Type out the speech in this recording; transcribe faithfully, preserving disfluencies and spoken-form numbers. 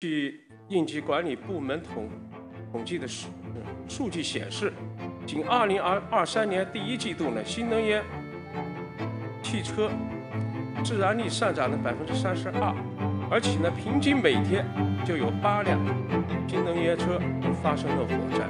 据应急管理部门统统计的数数据显示，仅二零二三年第一季度呢，新能源汽车自燃率上涨了 百分之三十二， 而且呢，平均每天就有八辆新能源车发生了火灾。